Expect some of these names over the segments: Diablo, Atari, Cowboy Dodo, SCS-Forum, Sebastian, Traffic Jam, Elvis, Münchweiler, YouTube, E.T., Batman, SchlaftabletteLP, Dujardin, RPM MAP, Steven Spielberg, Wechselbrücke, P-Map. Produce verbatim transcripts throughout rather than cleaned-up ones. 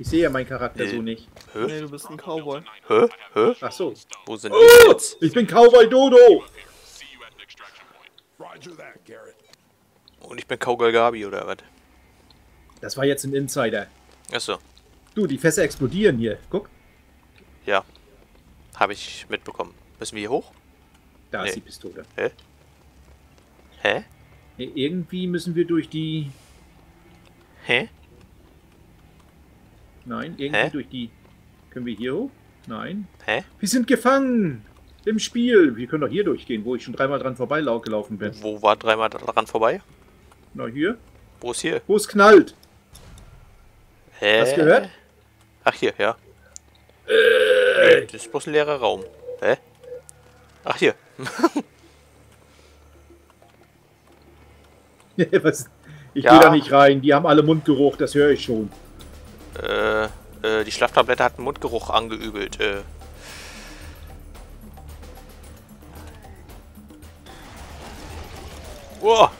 Ich sehe ja meinen Charakter nee. so nicht. Hä? Nee, du bist ein Cowboy. Hä? Hä? Ach so. Wo sind die jetzt? Ich bin Cowboy Dodo! Und ich bin Cowgirl Gabi, oder was? Das war jetzt ein Insider. Achso. Du, die Fässer explodieren hier. Guck. Ja. Habe ich mitbekommen. Müssen wir hier hoch? Da nee. ist die Pistole. Hä? Hä? Nee, irgendwie müssen wir durch die... Hä? Nein, irgendwie Hä? durch die... Können wir hier hoch? Nein. Hä? Wir sind gefangen! Im Spiel! Wir können doch hier durchgehen, wo ich schon dreimal dran vorbeigelaufen bin. Wo war dreimal dran vorbei? Na, hier. Wo ist hier? Wo es knallt! Hä? Hast du gehört? Ach, hier, ja. Äh. Nee, das ist bloß ein leerer Raum. Hä? Ach, hier. Was? Ich ja. gehe da nicht rein. Die haben alle Mundgeruch, das höre ich schon. Äh, äh, die Schlaftablette hat einen Mundgeruch angeübelt. Äh. Wow.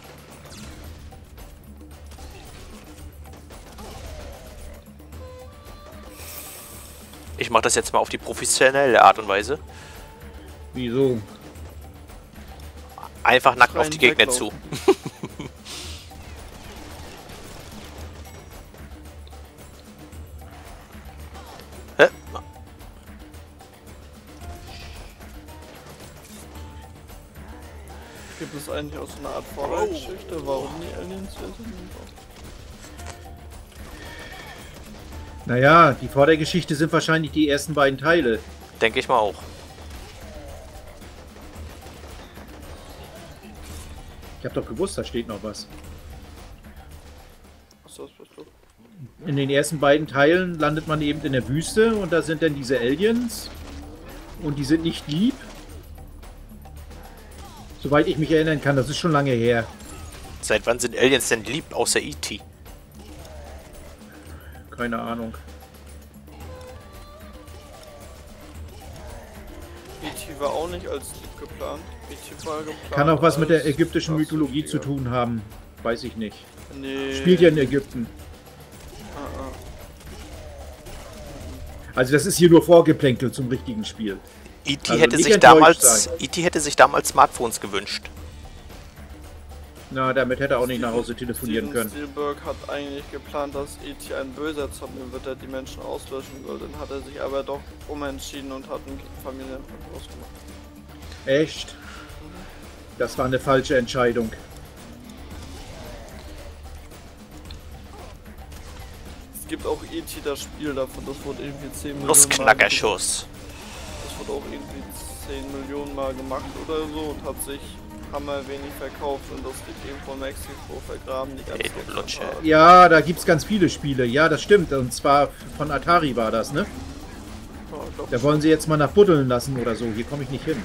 Ich mache das jetzt mal auf die professionelle Art und Weise. Wieso? Einfach nackt auf die Gegner zu. Hä? Gibt es eigentlich auch so eine Art Vorreitgeschichte, warum die Aliens hier sind? Naja, die Vordergeschichte sind wahrscheinlich die ersten beiden Teile. Denke ich mal auch. Ich hab doch gewusst, da steht noch was. In den ersten beiden Teilen landet man eben in der Wüste und da sind dann diese Aliens und die sind nicht lieb. Soweit ich mich erinnern kann, das ist schon lange her. Seit wann sind Aliens denn lieb, außer E T? Keine Ahnung. E T war auch nicht als lieb geplant. E T war geplant. Kann auch was mit der ägyptischen Mythologie zu tun haben. Weiß ich nicht. Nee. Spielt ja in Ägypten. Also das ist hier nur Vorgeplänkel zum richtigen Spiel. E T also hätte sich damals, E T hätte sich damals Smartphones gewünscht. Na, damit hätte er auch nicht Steven, nach Hause telefonieren Steven können. Spielberg hat eigentlich geplant, dass E T ein böser Zombie wird, der die Menschen auslöschen will. Dann hat er sich aber doch umentschieden und hat einen Familienfeind ausgemacht. Echt? Das war eine falsche Entscheidung. Es gibt auch E T das Spiel davon, das wurde irgendwie zehn Millionen Mal gemacht. Nussknackerschuss. Das wurde auch irgendwie zehn Millionen Mal gemacht oder so und hat sich hammer wenig verkauft und das liegt eben von Mexiko vergraben. Die ganze hey, ja, da gibt's ganz viele Spiele. Ja, das stimmt. Und zwar von Atari war das, ne? Oh, da wollen sie jetzt mal nach buddeln lassen oder so. Hier komme ich nicht hin.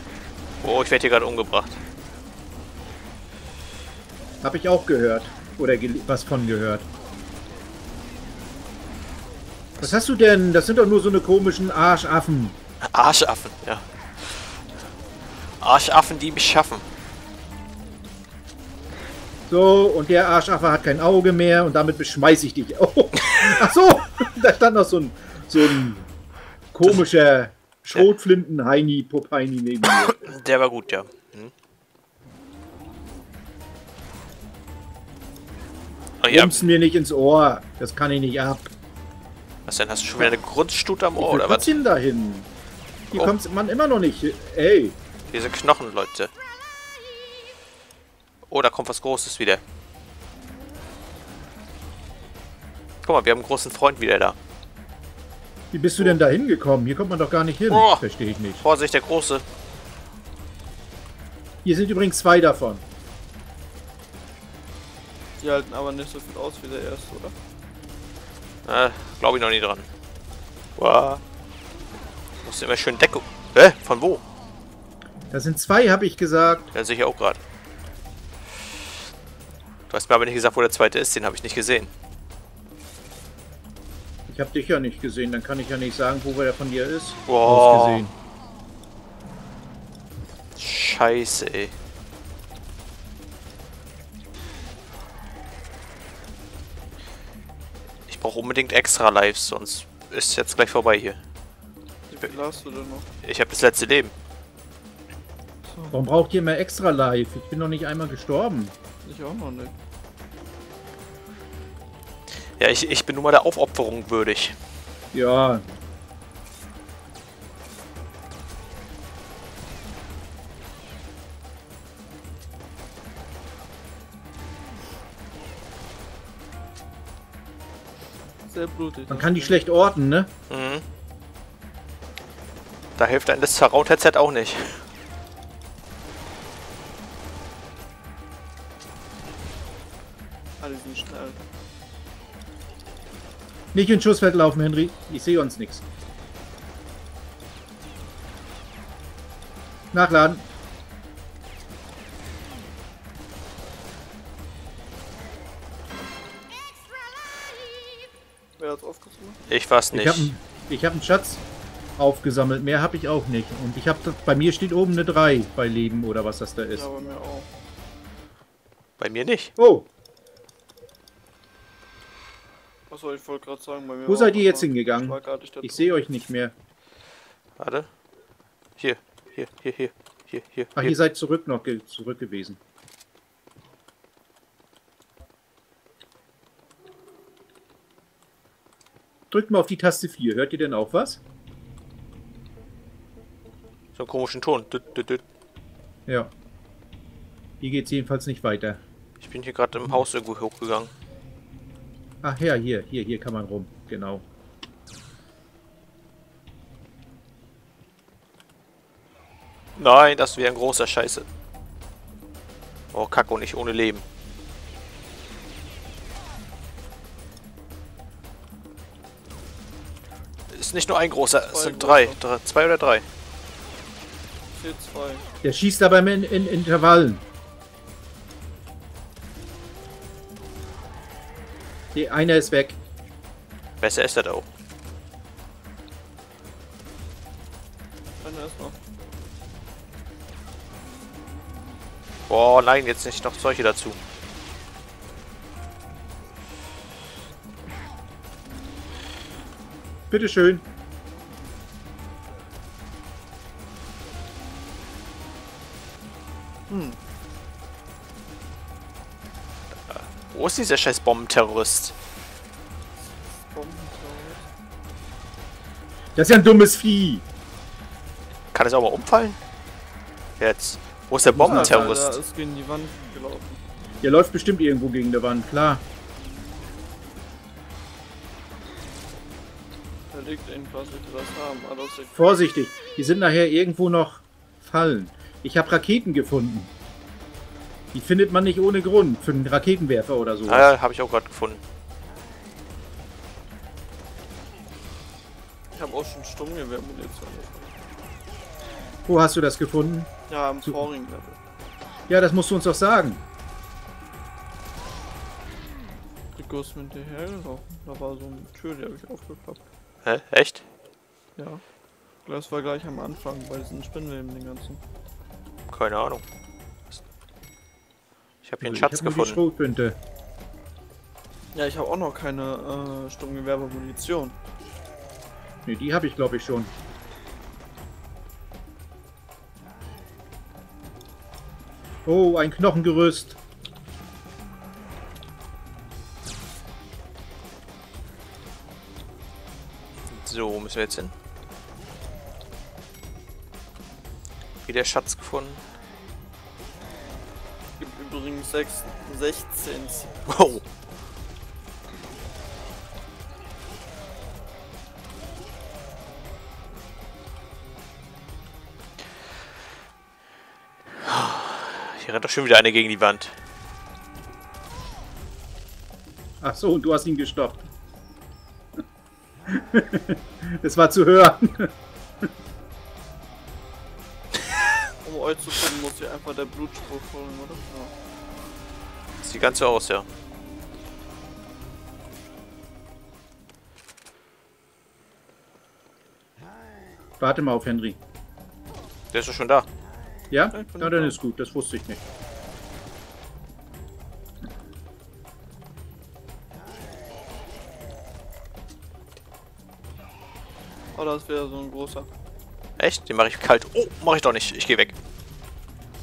Oh, ich werde hier gerade umgebracht. Hab ich auch gehört. Oder gel was von gehört. Was hast du denn? Das sind doch nur so eine komischen Arschaffen. Arschaffen, ja. Arschaffen, die mich schaffen. So, und der Arschaffe hat kein Auge mehr und damit beschmeiß ich dich. Oh. Ach so, da stand noch so ein, so ein komischer Schrotflinten-Heini-Popeini neben mir. Der war gut, ja. Hm. Oh, ja. Rumpst mir nicht ins Ohr, das kann ich nicht ab. Was denn, hast du schon wieder eine Grundstute am Ohr, ich oder was? Hin dahin. Hier oh. kommt man immer noch nicht. Ey. Diese Knochen, Leute. Oh, da kommt was Großes wieder. Guck mal, wir haben einen großen Freund wieder da. Wie bist du oh. denn da hingekommen? Hier kommt man doch gar nicht hin. Oh. Verstehe ich nicht. Vorsicht, der Große. Hier sind übrigens zwei davon. Die halten aber nicht so viel aus wie der erste, oder? Äh, glaube ich noch nie dran. Wow. Musst du immer schön Deckung. Hä? Von wo? Da sind zwei, habe ich gesagt. Ja, sicher auch gerade. Du hast mir aber nicht gesagt, wo der zweite ist, den habe ich nicht gesehen. Ich habe dich ja nicht gesehen, dann kann ich ja nicht sagen, wo der von dir ist. Wow. Gesehen. Scheiße, ey. Ich brauche unbedingt extra Lives, sonst ist jetzt gleich vorbei hier. Wie viel hast du denn noch? Ich habe das letzte Leben. Warum braucht ihr mehr extra Life? Ich bin noch nicht einmal gestorben. Ich auch noch nicht. Ja, ich, ich bin nur mal der Aufopferung würdig. Ja. Sehr blutig. Man kann die schlecht orten, ne? Mhm. Da hilft ein das Zerraut-Headset auch nicht. Alle sind schnell. Nicht ins Schussfeld laufen, Henry. Ich sehe uns nichts. Nachladen. Wer hat's aufgesammelt? Ich weiß nicht. Ich habe einen Schatz aufgesammelt. Mehr habe ich auch nicht. Und ich habe, bei mir steht oben eine drei bei Leben oder was das da ist. Ja, bei mir auch. Bei mir nicht. Oh. Achso, ich wollte gerade sagen, bei mir. Wo seid ihr jetzt hingegangen? Ich sehe euch nicht mehr. Warte. Hier, hier, hier, hier, hier, hier. Ach, hier. Ihr seid zurück noch ge zurück gewesen. Drückt mal auf die Taste vier. Hört ihr denn auch was? So einen komischen Ton. Düt, düt, düt. Ja. Hier geht's jedenfalls nicht weiter. Ich bin hier gerade im Haus irgendwo hochgegangen. Ach ja, hier, hier, hier kann man rum, genau. Nein, das wäre ein großer Scheiße. Oh, Kacke, und nicht ohne Leben. Ist nicht nur ein großer, es sind drei, drei, zwei oder drei. Vier, zwei. Der schießt aber in, in Intervallen. Die eine ist weg. Besser ist das auch. Einer ist noch. Boah, nein, jetzt nicht noch solche dazu. Bitteschön. Hm. Wo ist dieser scheiß Bombenterrorist? Das ist ja ein dummes Vieh! Kann es auch mal umfallen? Jetzt. Wo ist der Bombenterrorist? Der ist gegen die Wand gelaufen. Der läuft bestimmt irgendwo gegen die Wand, klar. Da liegt irgendwas, die das haben. Vorsichtig, die sind nachher irgendwo noch fallen. Ich habe Raketen gefunden. Die findet man nicht ohne Grund für einen Raketenwerfer oder so. Ah, ja, habe ich auch gerade gefunden. Ich habe auch schon Sturmgewehrmunition. Wo hast du das gefunden? Ja, am Vorring. Ja, das musst du uns doch sagen. Die Ghost mit der hergelaufen. Da war so eine Tür, die habe ich aufgeklappt. Hä? Echt? Ja. Das war gleich am Anfang bei diesen Spinnweben, den ganzen. Keine Ahnung. Ich habe hier einen Schatz gefunden. Ja, ich habe auch noch keine äh, Sturmgewehrmunition. Ne, die habe ich glaube ich schon. Oh, ein Knochengerüst. So, wo müssen wir jetzt hin? Wieder Schatz gefunden. Übrigens sechzehn. Wow. Hier rennt doch schon wieder eine gegen die Wand. Ach so, und du hast ihn gestoppt. Das war zu hören. Um euch zu kommen, muss hier einfach der Blutspruch holen, oder? Ja. Das sieht ganz so aus, ja. Warte mal auf Henry. Der ist doch schon da. Ja? Na dann ist gut, das wusste ich nicht. Oh, da ist wieder so ein großer. Echt? Den mache ich kalt. Oh, mache ich doch nicht. Ich gehe weg.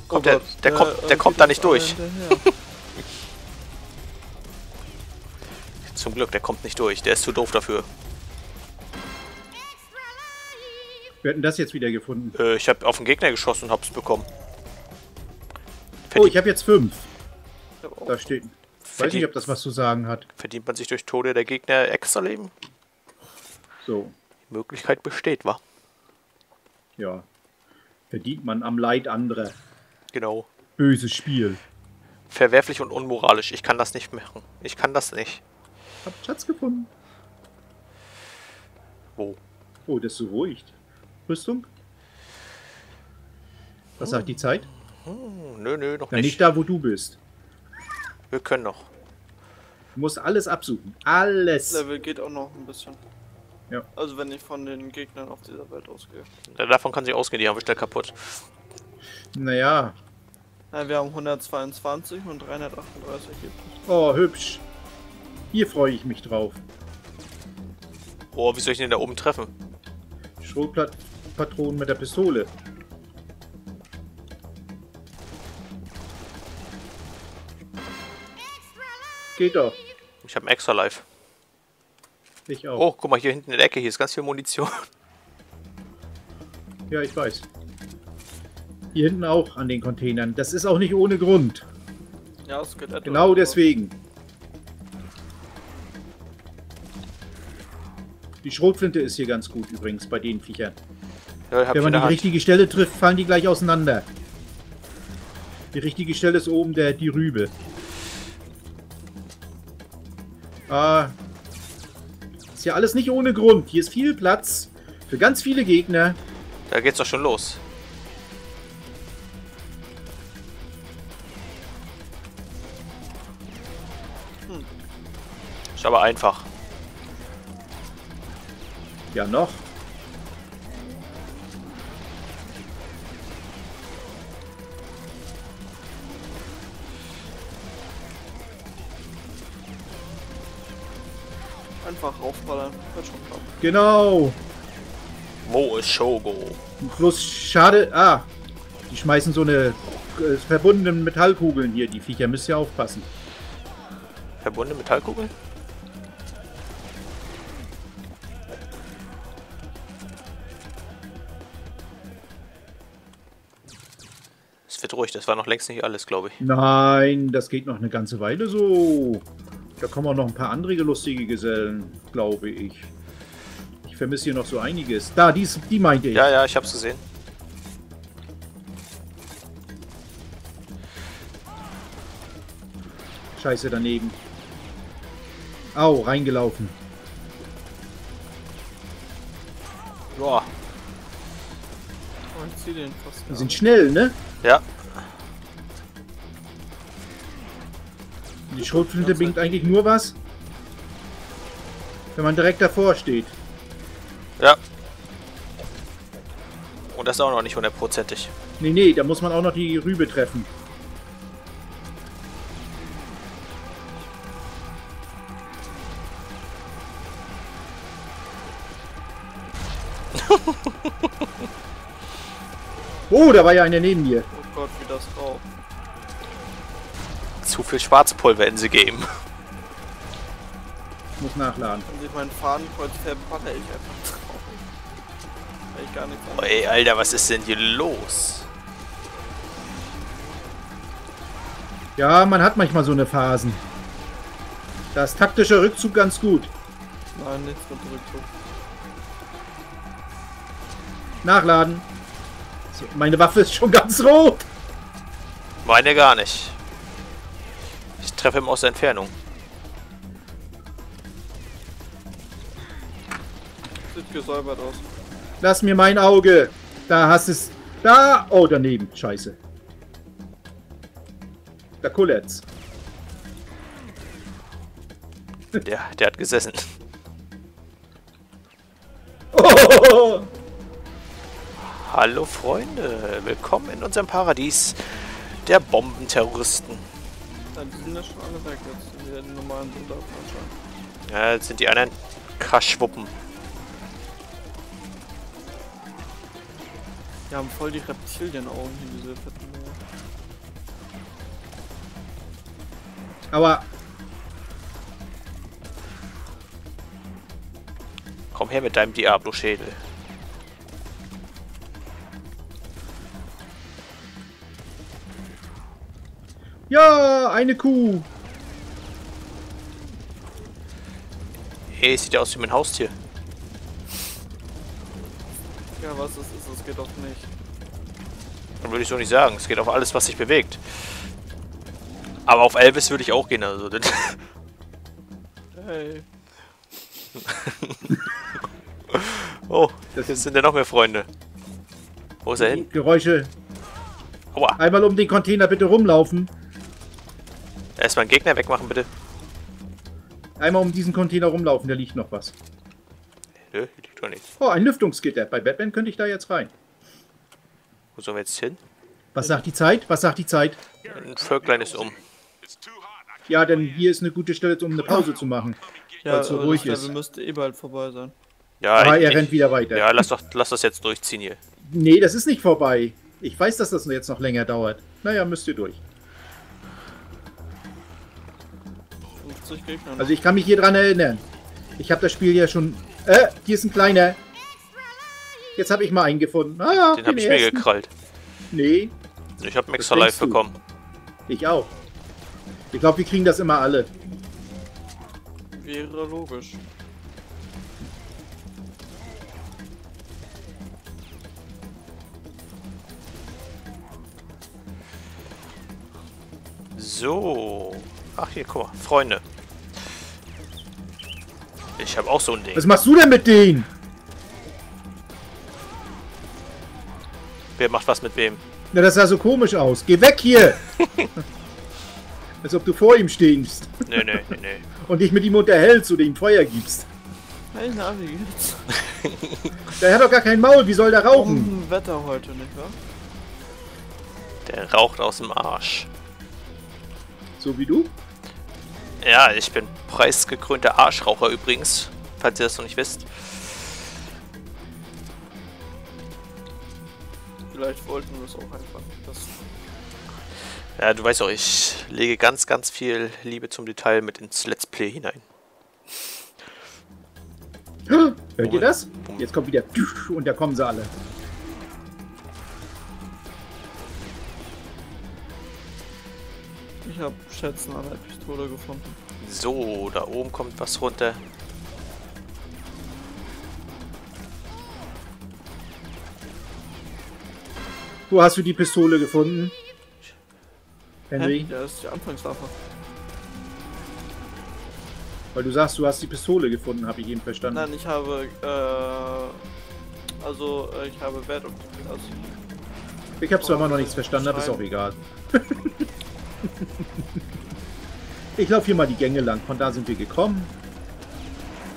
Kommt oh der, der, der kommt, der kommt da nicht durch. Zum Glück, der kommt nicht durch. Der ist zu doof dafür. Wir hätten das jetzt wieder gefunden. Äh, ich habe auf den Gegner geschossen und hab's bekommen. Verdient. Oh, ich habe jetzt fünf. Da steht. Ich weiß nicht, ob das was zu sagen hat. Verdient man sich durch Tode der Gegner extra Leben? So. Die Möglichkeit besteht, wa? Ja. Verdient man am Leid anderer. Genau. Böses Spiel. Verwerflich und unmoralisch. Ich kann das nicht machen. Ich kann das nicht. Hab Schatz gefunden. Wo? Oh, das ist so ruhig. Rüstung? Was hm. sagt die Zeit? Hm. Nö, nö, noch nicht. Nicht da, wo du bist. Wir können noch. Du musst alles absuchen. Alles. Das Level geht auch noch ein bisschen. Ja. Also wenn ich von den Gegnern auf dieser Welt ausgehe. Davon kann sie ausgehen, die haben wir schnell kaputt. Naja. Na, wir haben hundertzweiundzwanzig und dreihundertachtunddreißig gibt. Oh, hübsch. Hier freue ich mich drauf. Oh, wie soll ich den da oben treffen? Schrotpatronen mit der Pistole. Geht doch. Ich habe ein extra Life. Ich auch. Oh, guck mal, hier hinten in der Ecke, hier ist ganz viel Munition. Ja, ich weiß. Hier hinten auch an den Containern. Das ist auch nicht ohne Grund. Ja, es geht genau deswegen. Die Schrotflinte ist hier ganz gut übrigens bei den Viechern. Ja, wenn man die Hand. richtige Stelle trifft, fallen die gleich auseinander. Die richtige Stelle ist oben der die Rübe. Ah, ist ja alles nicht ohne Grund. Hier ist viel Platz für ganz viele Gegner. Da geht's doch schon los. Hm. Ist aber einfach. Ja, noch. Einfach raufballern. Wird schon klappen. Genau. Wo ist Shogo? Bloß schade. Ah, die schmeißen so eine äh, verbundene Metallkugeln hier. Die Viecher müsst ihr aufpassen. Verbundene Metallkugeln? Es wird ruhig. Das war noch längst nicht alles, glaube ich. Nein, das geht noch eine ganze Weile so. Da kommen auch noch ein paar andere lustige Gesellen, glaube ich. Ich vermisse hier noch so einiges. Da, die, die meinte ich. Ja, ja, ich hab's gesehen. Scheiße, daneben. Au, reingelaufen. Boah. Und zieh den fast. Die sind schnell, ne? Ja. Die Schrotflinte bringt eigentlich nur was, wenn man direkt davor steht. Ja. Und das ist auch noch nicht hundertprozentig. Nee, nee, da muss man auch noch die Rübe treffen. Oh, da war ja einer neben mir. Oh Gott, wie das drauf. Zu viel Schwarzpulver in sie geben. Ich muss nachladen. Wenn ich meinen Fadenkreuz verpatte, ich einfach traurig. Weil ich gar nichts anderes. Ey, Alter, was ist denn hier los? Ja, man hat manchmal so eine Phasen. Da ist taktischer Rückzug ganz gut. Nein, nichts mit Rückzug. Nachladen. So, meine Waffe ist schon ganz rot. Meine gar nicht. Ich treffe ihn aus der Entfernung. Sieht gesäubert aus. Lass mir mein Auge. Da hast es. Da. Oh, daneben. Scheiße. Da kullert's. Der, der hat gesessen. Oh. Hallo Freunde. Willkommen in unserem Paradies der Bombenterroristen. Die sind ja schon alle weg jetzt, in den normalen Unterabmannschaft. Ja, jetzt sind die anderen Kraschwuppen. Die haben voll die Reptilienaugen hier, diese fetten Augen. Aua! Komm her mit deinem Diablo-Schädel. Ja, eine Kuh! Hey, sieht ja aus wie mein Haustier. Ja, was das ist, das geht doch nicht. Dann würde ich so nicht sagen. Es geht auf alles, was sich bewegt. Aber auf Elvis würde ich auch gehen, also. Hey. Oh, das jetzt sind ja noch mehr Freunde. Wo ist er hin? Geräusche. Aua. Einmal um den Container bitte rumlaufen. Erstmal einen Gegner wegmachen, bitte. Einmal um diesen Container rumlaufen, da liegt noch was. Nö, liegt doch nichts. Oh, ein Lüftungsgitter. Bei Batman könnte ich da jetzt rein. Wo sollen wir jetzt hin? Was sagt die Zeit? Was sagt die Zeit? Ein Völklein ist um. Ja, denn hier ist eine gute Stelle, um eine Pause zu machen. Ja, weil es so ruhig ist. Wir müssten eh bald vorbei sein. Ja, aber er rennt wieder weiter. Ja, lass doch, lass das jetzt durchziehen hier. Nee, das ist nicht vorbei. Ich weiß, dass das jetzt noch länger dauert. Naja, müsst ihr durch. Also ich kann mich hier dran erinnern. Ich habe das Spiel ja schon... Äh, hier ist ein kleiner. Jetzt habe ich mal einen gefunden. Ah, den habe ich mir gekrallt. Nee. Ich habe Extra Life bekommen. Ich auch. Ich glaube, wir kriegen das immer alle. Wäre logisch. So. Ach hier, guck mal. Freunde. Ich habe auch so ein Ding. Was machst du denn mit denen? Wer macht was mit wem? Na, das sah so komisch aus. Geh weg hier! Als ob du vor ihm stehst. Nee, nee, nee, nee. Und dich mit ihm unterhältst oder ihm Feuer gibst. Nein, na, wie geht's? Der hat doch gar kein Maul. Wie soll der rauchen? Oh, Wetter heute, nicht wahr? Der raucht aus dem Arsch. So wie du? Ja, ich bin preisgekrönter Arschraucher übrigens, falls ihr das noch nicht wisst. Vielleicht wollten wir es auch einfach. Das ja, du weißt auch, ich lege ganz, ganz viel Liebe zum Detail mit ins Let's Play hinein. Hört Moment. Ihr das? Jetzt kommt wieder und da kommen sie alle. Ich habe Schätzen an der Pistole gefunden. So, da oben kommt was runter. Wo hast du die Pistole gefunden? Henry? Ja, das ist die Anfangswaffe. Weil du sagst, du hast die Pistole gefunden, habe ich eben verstanden. Nein, ich habe, äh, also, ich habe Wert auf die Pistole. Ich habe zwar immer noch nichts verstanden, aber ist auch egal. Ich laufe hier mal die Gänge lang, von da sind wir gekommen.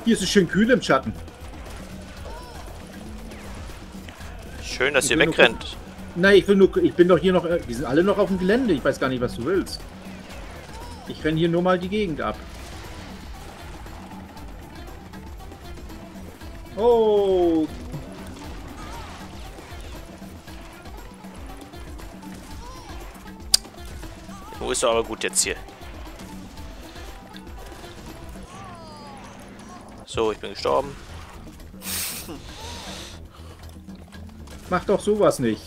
Hier ist es schön kühl im Schatten. Schön, dass ihr wegrennt. Nein, ich will nur, ich bin doch hier noch, wir sind alle noch auf dem Gelände, ich weiß gar nicht, was du willst. Ich renne hier nur mal die Gegend ab. Oh... Wo ist er aber gut jetzt hier? So, ich bin gestorben. Mach doch sowas nicht.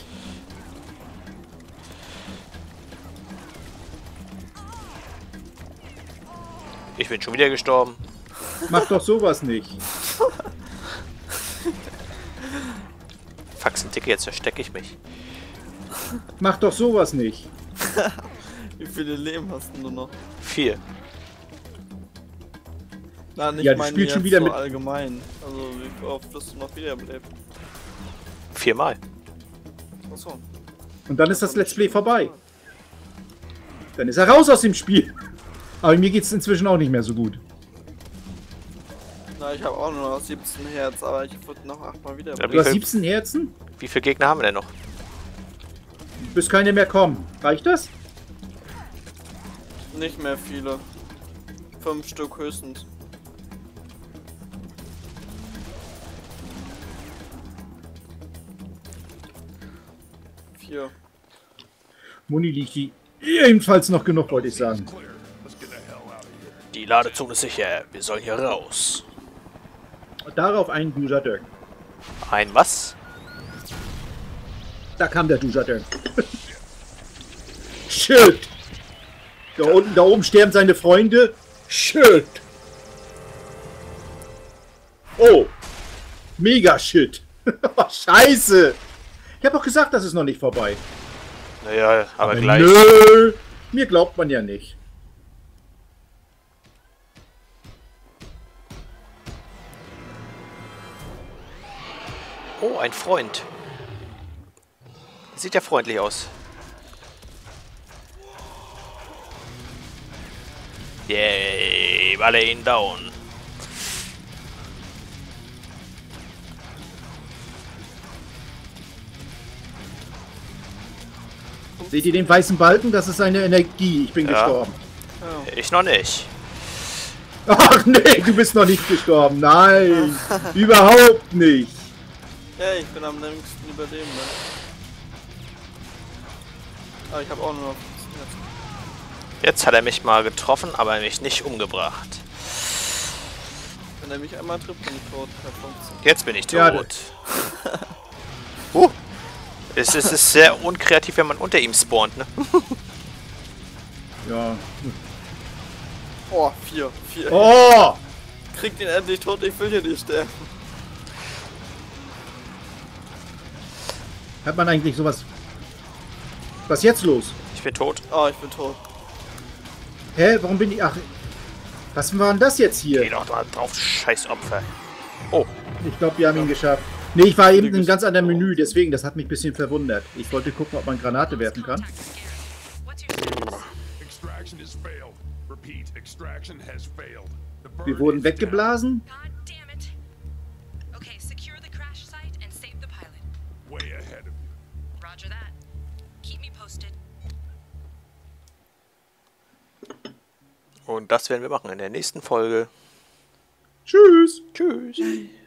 Ich bin schon wieder gestorben. Mach doch sowas nicht. Faxendicke, jetzt verstecke ich mich. Mach doch sowas nicht. Wie viele Leben hast du noch? Vier. Na, nicht ja, du spielst schon wieder so mit allgemein. Also wie oft bist du noch wiederbelebt? Viermal. Achso. Und dann ist das Let's Play vorbei. Dann ist er raus aus dem Spiel. Aber mir geht's inzwischen auch nicht mehr so gut. Na, ich habe auch nur noch siebzehn Herz, aber ich wurde noch achtmal wiederbelebt. Du hast siebzehn Herzen? Wie viele Gegner haben wir denn noch? Bis keine mehr kommen. Reicht das? Nicht mehr viele. Fünf Stück höchstens. hier. Muniliki. Jedenfalls noch genug, wollte ich sagen. Die Ladezone ist sicher. Wir sollen hier raus. Darauf ein Dujardin. Ein was? Da kam der Dujardin. Shit. Da unten, da oben sterben seine Freunde. Shit. Oh. Mega Shit. Scheiße. Ich habe doch gesagt, das ist noch nicht vorbei. Naja, aber, aber gleich. Nö. Mir glaubt man ja nicht. Oh, ein Freund. Sieht ja freundlich aus. Yay, alle ihn down. Seht ihr den weißen Balken? Das ist seine Energie. Ich bin ja gestorben. Oh. Ich noch nicht. Ach nee, du bist noch nicht gestorben. Nein, überhaupt nicht. Ja, ich bin am längsten über dem. Ne? Aber ich habe auch nur noch... Jetzt hat er mich mal getroffen, aber mich nicht umgebracht. Wenn er mich einmal trifft, bin ich tot. Jetzt bin ich tot. Ja, uh, es, es ist sehr unkreativ, wenn man unter ihm spawnt, ne? Ja. Oh, vier. vier. Oh! Kriegt ihn endlich tot, ich will hier nicht sterben. Hat man eigentlich sowas... Was ist jetzt los? Ich bin tot. Oh, ich bin tot. Hä, warum bin ich... Ach, was war denn das jetzt hier? Geh doch mal drauf, scheiß Opfer. Oh. Ich glaube, wir haben ja ihn geschafft. Ne, ich war eben in einem ganz anderen Menü, deswegen, das hat mich ein bisschen verwundert. Ich wollte gucken, ob man Granate werfen kann. Wir wurden weggeblasen. Und das werden wir machen in der nächsten Folge. Tschüss. Tschüss.